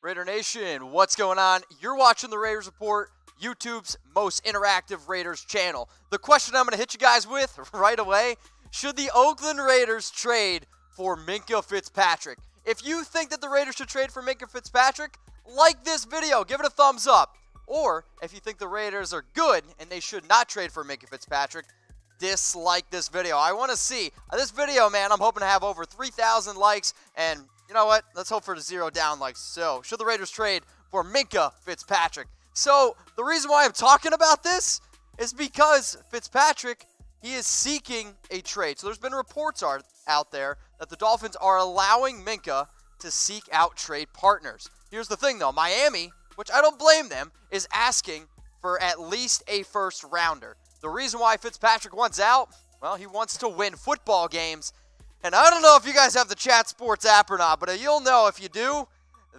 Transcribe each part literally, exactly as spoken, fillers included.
Raider Nation, what's going on? You're watching the Raiders Report, YouTube's most interactive Raiders channel. The question I'm going to hit you guys with right away, should the Oakland Raiders trade for Minkah Fitzpatrick? If you think that the Raiders should trade for Minkah Fitzpatrick, like this video, give it a thumbs up. Or if you think the Raiders are good and they should not trade for Minkah Fitzpatrick, dislike this video. I want to see this video, man. I'm hoping to have over three thousand likes, and you know what? Let's hope for zero down likes. So, should the Raiders trade for Minkah Fitzpatrick? So, the reason why I'm talking about this is because Fitzpatrick, he is seeking a trade. So, there's been reports are, out there that the Dolphins are allowing Minkah to seek out trade partners. Here's the thing, though. Miami, which I don't blame them, is asking for at least a first rounder. The reason why Fitzpatrick wants out, well, he wants to win football games. And I don't know if you guys have the Chat Sports app or not, but you'll know if you do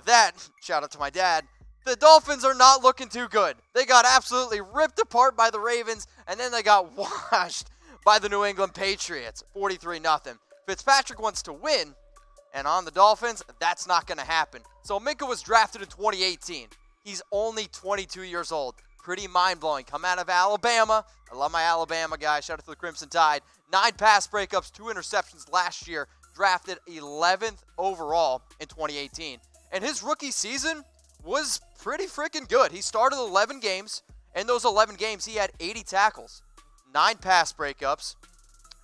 that, shout out to my dad, the Dolphins are not looking too good. They got absolutely ripped apart by the Ravens, and then they got washed by the New England Patriots, forty-three nothing. Fitzpatrick wants to win, and on the Dolphins, that's not going to happen. So Minkah was drafted in twenty eighteen. He's only twenty-two years old. Pretty mind-blowing. Come out of Alabama. I love my Alabama guy. Shout out to the Crimson Tide. Nine pass breakups, two interceptions last year. Drafted eleventh overall in twenty eighteen. And his rookie season was pretty freaking good. He started eleven games. And those eleven games, he had eighty tackles. Nine pass breakups,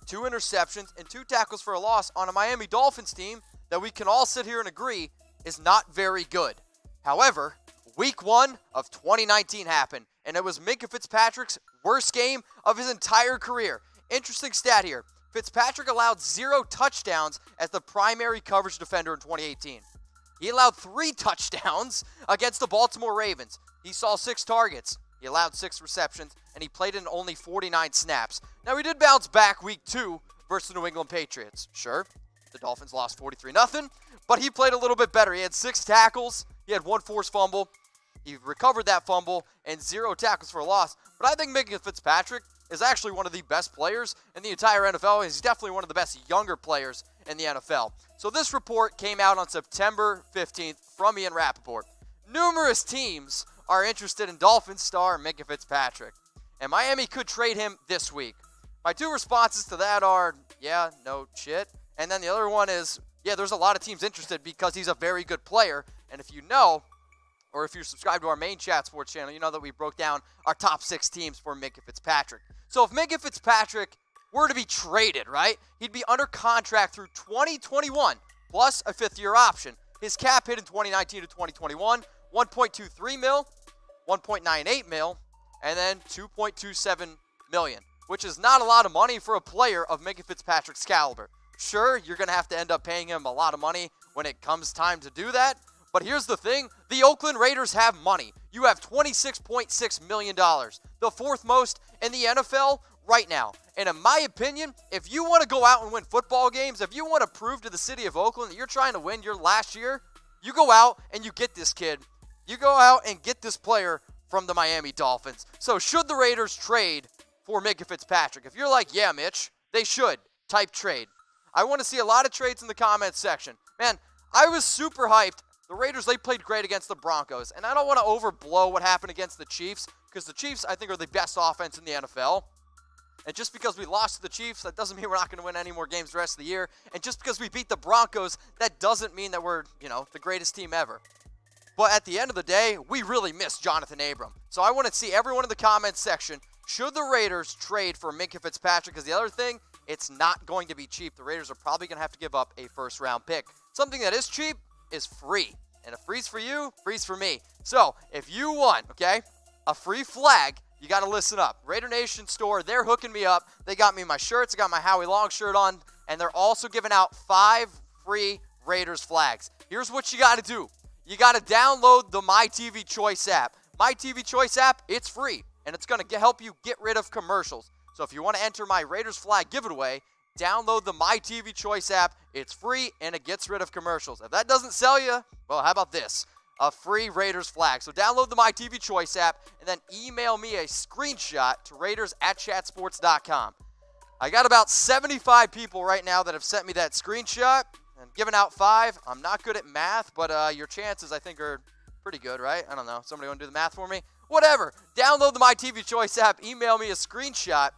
two interceptions, and two tackles for a loss on a Miami Dolphins team that we can all sit here and agree is not very good. However, Week one of twenty nineteen happened, and it was Minkah Fitzpatrick's worst game of his entire career. Interesting stat here. Fitzpatrick allowed zero touchdowns as the primary coverage defender in twenty eighteen. He allowed three touchdowns against the Baltimore Ravens. He saw six targets. He allowed six receptions, and he played in only forty-nine snaps. Now, he did bounce back Week two versus the New England Patriots. Sure, the Dolphins lost forty-three nothing, but he played a little bit better. He had six tackles. He had one forced fumble. He recovered that fumble and zero tackles for a loss. But I think Minkah Fitzpatrick is actually one of the best players in the entire N F L. He's definitely one of the best younger players in the N F L. So this report came out on September fifteenth from Ian Rappaport. Numerous teams are interested in Dolphins star Minkah Fitzpatrick, and Miami could trade him this week. My two responses to that are, yeah, no shit. And then the other one is, yeah, there's a lot of teams interested because he's a very good player. And if you know, or if you're subscribed to our main Chat Sports channel, you know that we broke down our top six teams for Minkah Fitzpatrick. So if Minkah Fitzpatrick were to be traded, right, he'd be under contract through twenty twenty-one, plus a fifth-year option. His cap hit in twenty nineteen to twenty twenty-one, one point two three mil, one point nine eight mil, and then two point two seven million, which is not a lot of money for a player of Minkah Fitzpatrick's caliber. Sure, you're going to have to end up paying him a lot of money when it comes time to do that. But here's the thing, the Oakland Raiders have money. You have twenty-six point six million dollars, the fourth most in the N F L right now. And in my opinion, if you want to go out and win football games, if you want to prove to the city of Oakland that you're trying to win your last year, you go out and you get this kid. You go out and get this player from the Miami Dolphins. So should the Raiders trade for Minkah Fitzpatrick? If you're like, yeah, Mitch, they should, type trade. I want to see a lot of trades in the comments section. Man, I was super hyped. The Raiders, they played great against the Broncos. And I don't want to overblow what happened against the Chiefs, because the Chiefs, I think, are the best offense in the N F L. And just because we lost to the Chiefs, that doesn't mean we're not going to win any more games the rest of the year. And just because we beat the Broncos, that doesn't mean that we're, you know, the greatest team ever. But at the end of the day, we really miss Jonathan Abram. So I want to see everyone in the comments section, should the Raiders trade for Minkah Fitzpatrick? Because the other thing, it's not going to be cheap. The Raiders are probably going to have to give up a first-round pick. Something that is cheap is free. And a free's for you, free's for me. So, if you want, okay, a free flag, you got to listen up. Raider Nation store, they're hooking me up. They got me my shirts. I got my Howie Long shirt on. And they're also giving out five free Raiders flags. Here's what you got to do. You got to download the MyTVChoice app. MyTVChoice app, it's free. And it's going to help you get rid of commercials. So, if you want to enter my Raiders flag giveaway, download the MyTVChoice app. It's free, and it gets rid of commercials. If that doesn't sell you, well, how about this? A free Raiders flag. So download the MyTVChoice app, and then email me a screenshot to Raiders at chat sports dot com. I got about seventy-five people right now that have sent me that screenshot. And giving out five, I'm not good at math, but uh, your chances, I think, are pretty good, right? I don't know. Somebody want to do the math for me? Whatever. Download the MyTVChoice app. Email me a screenshot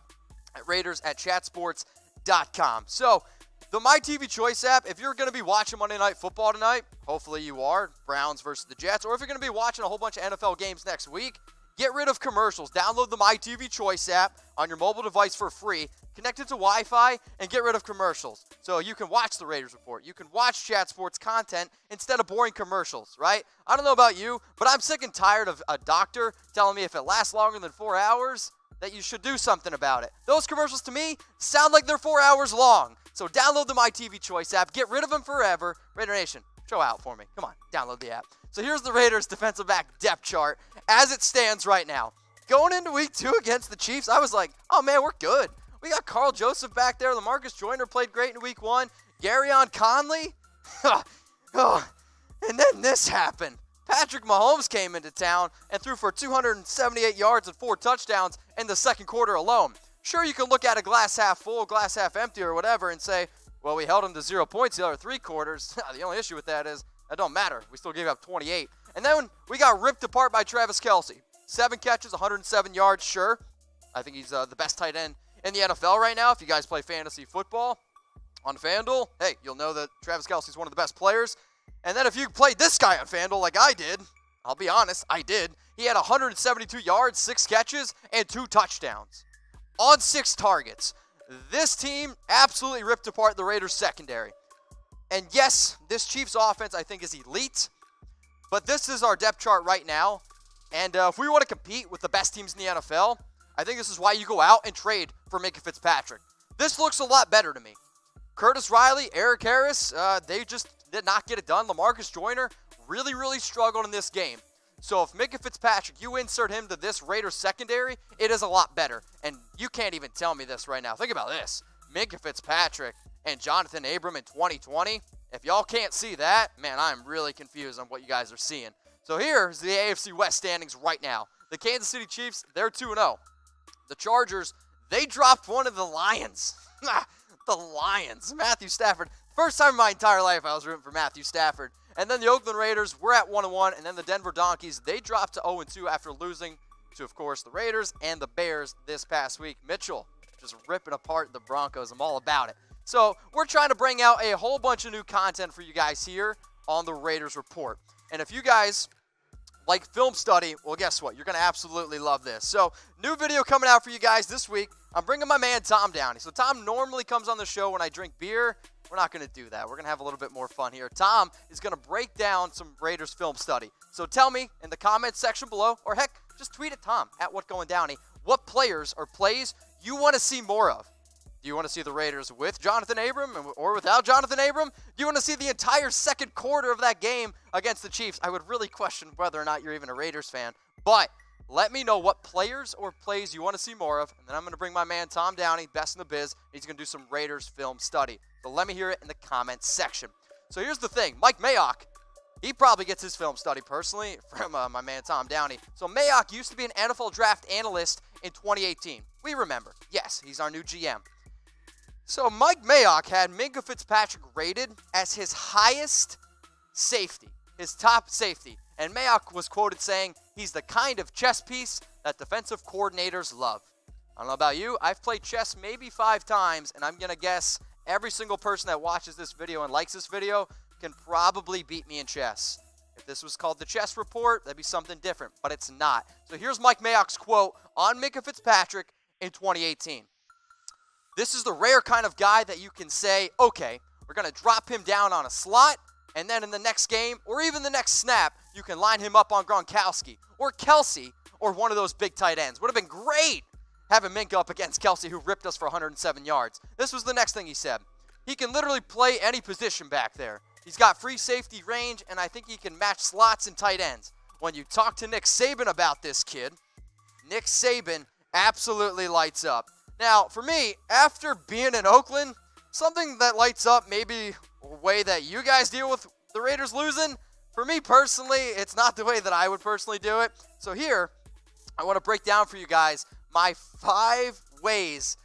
at raiders at chat sports dot com. So, the MyTVChoice app, if you're going to be watching Monday Night Football tonight, hopefully you are, Browns versus the Jets, or if you're going to be watching a whole bunch of N F L games next week, get rid of commercials. Download the MyTVChoice app on your mobile device for free. Connect it to Wi-Fi and get rid of commercials. So you can watch the Raiders Report. You can watch Chat Sports content instead of boring commercials, right? I don't know about you, but I'm sick and tired of a doctor telling me if it lasts longer than four hours that you should do something about it. Those commercials to me sound like they're four hours long. So download the MyTVChoice app. Get rid of them forever. Raider Nation, show out for me. Come on, download the app. So here's the Raiders defensive back depth chart as it stands right now. Going into week two against the Chiefs, I was like, oh man, we're good. We got Carl Joseph back there. LaMarcus Joyner played great in week one. Garyon Conley. Oh, and then this happened. Patrick Mahomes came into town and threw for two hundred seventy-eight yards and four touchdowns in the second quarter alone. Sure, you can look at a glass half full, glass half empty, or whatever and say, well, we held him to zero points the other three quarters. The only issue with that is that don't matter. We still gave up twenty-eight. And then we got ripped apart by Travis Kelce. Seven catches, one hundred seven yards, sure. I think he's uh, the best tight end in the N F L right now. If you guys play fantasy football on FanDuel, hey, you'll know that Travis Kelce's one of the best players. And then if you played this guy on FanDuel like I did, I'll be honest, I did. He had one hundred seventy-two yards, six catches, and two touchdowns on six targets. This team absolutely ripped apart the Raiders' secondary. And yes, this Chiefs offense, I think, is elite. But this is our depth chart right now. And uh, if we want to compete with the best teams in the N F L, I think this is why you go out and trade for Minkah Fitzpatrick. This looks a lot better to me. Curtis Riley, Eric Harris, uh, they just did not get it done. LaMarcus Joyner really, really struggled in this game. So if Minkah Fitzpatrick, you insert him to this Raiders secondary, it is a lot better. And you can't even tell me this right now. Think about this. Minkah Fitzpatrick and Jonathan Abram in twenty twenty. If y'all can't see that, man, I'm really confused on what you guys are seeing. So here's the A F C West standings right now. The Kansas City Chiefs, they're two and oh. The Chargers, they dropped one of the Lions. The Lions. Matthew Stafford. First time in my entire life I was rooting for Matthew Stafford. And then the Oakland Raiders, we're at one and one. And then the Denver Donkeys, they dropped to oh and two after losing to, of course, the Raiders and the Bears this past week. Mitchell just ripping apart the Broncos. I'm all about it. So we're trying to bring out a whole bunch of new content for you guys here on the Raiders Report. And if you guys like film study, well, guess what? You're going to absolutely love this. So new video coming out for you guys this week. I'm bringing my man Tom Downey. So Tom normally comes on the show when I drink beer. We're not going to do that. We're going to have a little bit more fun here. Tom is going to break down some Raiders film study. So tell me in the comments section below, or heck, just tweet at Tom, at WhatGoingDowney, what players or plays you want to see more of. Do you want to see the Raiders with Jonathan Abram or without Jonathan Abram? Do you want to see the entire second quarter of that game against the Chiefs? I would really question whether or not you're even a Raiders fan. But let me know what players or plays you want to see more of. And then I'm going to bring my man Tom Downey, best in the biz. He's going to do some Raiders film study. So let me hear it in the comments section. So here's the thing. Mike Mayock, he probably gets his film study personally from uh, my man Tom Downey. So Mayock used to be an N F L draft analyst in twenty eighteen. We remember. Yes, he's our new G M. So Mike Mayock had Minkah Fitzpatrick rated as his highest safety, his top safety. And Mayock was quoted saying, he's the kind of chess piece that defensive coordinators love. I don't know about you, I've played chess maybe five times, and I'm going to guess every single person that watches this video and likes this video can probably beat me in chess. If this was called the Chess Report, that'd be something different, but it's not. So here's Mike Mayock's quote on Minkah Fitzpatrick in twenty eighteen. This is the rare kind of guy that you can say, okay, we're going to drop him down on a slot, and then in the next game, or even the next snap, you can line him up on Gronkowski, or Kelce, or one of those big tight ends. Would have been great having Minkah up against Kelce, who ripped us for one hundred seven yards. This was the next thing he said. He can literally play any position back there. He's got free safety range, and I think he can match slots and tight ends. When you talk to Nick Saban about this kid, Nick Saban absolutely lights up. Now, for me, after being in Oakland, something that lights up maybe a way that you guys deal with the Raiders losing, for me personally, it's not the way that I would personally do it. So here, I want to break down for you guys my five ways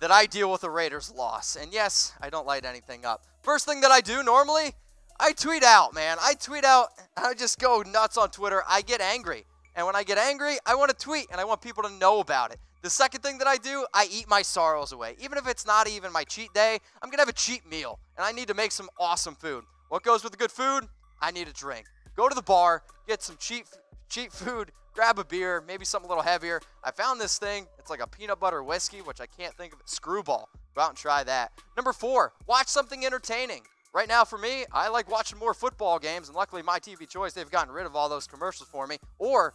that I deal with a Raiders loss. And yes, I don't light anything up. First thing that I do normally, I tweet out, man. I tweet out, and I just go nuts on Twitter. I get angry. And when I get angry, I want to tweet, and I want people to know about it. The second thing that I do, I eat my sorrows away. Even if it's not even my cheat day, I'm going to have a cheat meal, and I need to make some awesome food. What goes with good food? I need a drink. Go to the bar, get some cheap, cheap food, grab a beer, maybe something a little heavier. I found this thing. It's like a peanut butter whiskey, which I can't think of it. Screwball. Go out and try that. Number four, watch something entertaining. Right now, for me, I like watching more football games, and luckily, My T V Choice, they've gotten rid of all those commercials for me, or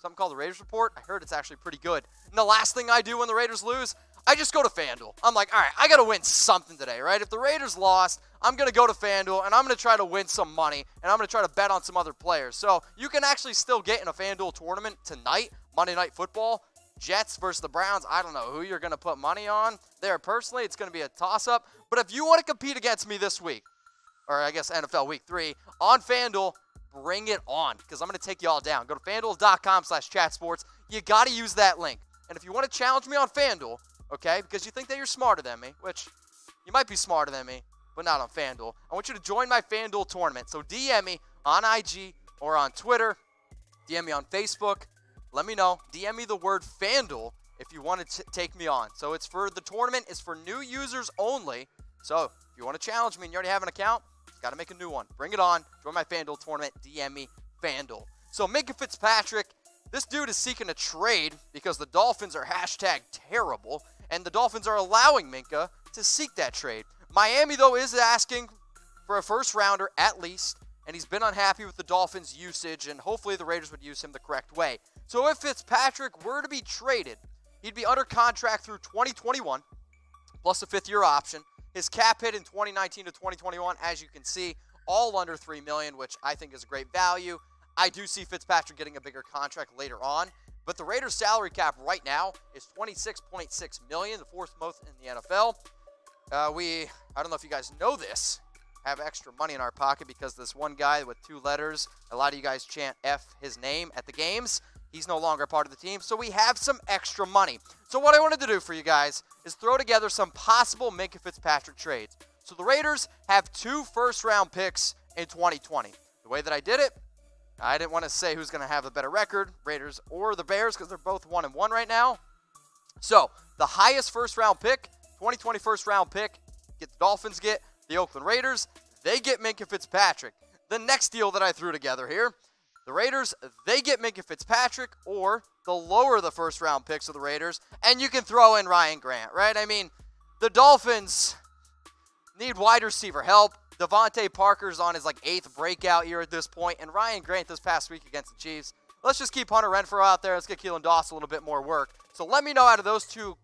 something called the Raiders Report. I heard it's actually pretty good. And the last thing I do when the Raiders lose, I just go to FanDuel. I'm like, all right, I got to win something today, right? If the Raiders lost, I'm going to go to FanDuel, and I'm going to try to win some money, and I'm going to try to bet on some other players. So you can actually still get in a FanDuel tournament tonight, Monday Night Football, Jets versus the Browns. I don't know who you're going to put money on there personally. It's going to be a toss-up. But if you want to compete against me this week, or I guess N F L Week three, on FanDuel, bring it on, because I'm going to take you all down. Go to FanDuel.com slash Chat Sports. You got to use that link. And if you want to challenge me on FanDuel, okay, because you think that you're smarter than me, which you might be smarter than me, but not on FanDuel, I want you to join my FanDuel tournament. So D M me on I G or on Twitter. D M me on Facebook. Let me know. D M me the word FanDuel if you want to t take me on. So it's for the tournament. It's for new users only. So if you want to challenge me and you already have an account, got to make a new one. Bring it on. Join my FanDuel tournament. D M me FanDuel. So Minkah Fitzpatrick, this dude is seeking a trade because the Dolphins are hashtag terrible, and the Dolphins are allowing Minkah to seek that trade. Miami, though, is asking for a first-rounder at least, and he's been unhappy with the Dolphins' usage, and hopefully the Raiders would use him the correct way. So if Fitzpatrick were to be traded, he'd be under contract through twenty twenty-one, plus a fifth-year option. His cap hit in twenty nineteen to twenty twenty-one, as you can see, all under three million dollars, which I think is a great value. I do see Fitzpatrick getting a bigger contract later on, but the Raiders' salary cap right now is twenty-six point six million dollars, the fourth most in the N F L. Uh, we, I don't know if you guys know this, have extra money in our pocket because this one guy with two letters, a lot of you guys chant F his name at the games. He's no longer part of the team, so we have some extra money. So what I wanted to do for you guys is throw together some possible Minkah Fitzpatrick trades. So the Raiders have two first-round picks in twenty twenty. The way that I did it, I didn't want to say who's going to have the better record, Raiders or the Bears, because they're both one and one right now. So the highest first-round pick, twenty twenty first-round pick, get the Dolphins get, the Oakland Raiders, they get Minkah Fitzpatrick. The next deal that I threw together here, the Raiders, they get Minkah Fitzpatrick, or they'll lower the first-round picks of the Raiders, and you can throw in Ryan Grant, right? I mean, the Dolphins need wide receiver help. Devontae Parker's on his, like, eighth breakout year at this point, and Ryan Grant this past week against the Chiefs. Let's just keep Hunter Renfro out there. Let's get Keelan Doss a little bit more work. So let me know out of those two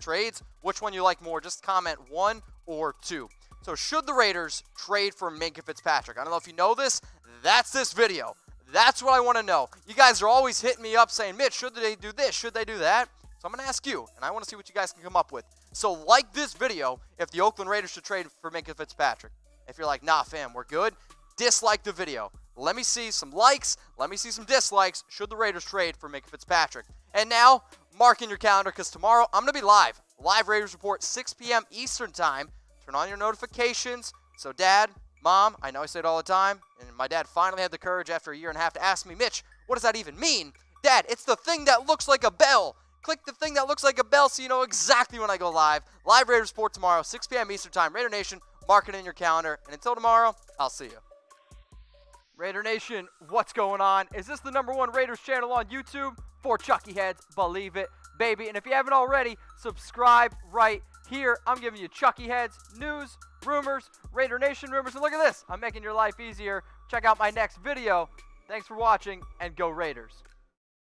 trades which one you like more. Just comment one or two. So should the Raiders trade for Minkah Fitzpatrick? I don't know if you know this. That's this video. That's what I want to know. You guys are always hitting me up saying, Mitch, should they do this? Should they do that? So I'm going to ask you, and I want to see what you guys can come up with. So like this video if the Oakland Raiders should trade for Minkah Fitzpatrick. If you're like, nah, fam, we're good, dislike the video. Let me see some likes. Let me see some dislikes. Should the Raiders trade for Minkah Fitzpatrick? And now, mark in your calendar, because tomorrow I'm going to be live. Live Raiders Report, six p m Eastern Time. Turn on your notifications. So, Dad, Mom, I know I say it all the time, and my dad finally had the courage after a year and a half to ask me, Mitch, what does that even mean? Dad, it's the thing that looks like a bell. Click the thing that looks like a bell so you know exactly when I go live. Live Raiders Report tomorrow, six p m Eastern Time. Raider Nation, mark it in your calendar. And until tomorrow, I'll see you. Raider Nation, what's going on? Is this the number one Raiders channel on YouTube? For Chucky Heads, believe it, baby. And if you haven't already, subscribe right here. I'm giving you Chucky Heads news, rumors, Raider Nation rumors, and look at this. I'm making your life easier. Check out my next video. Thanks for watching, and go Raiders.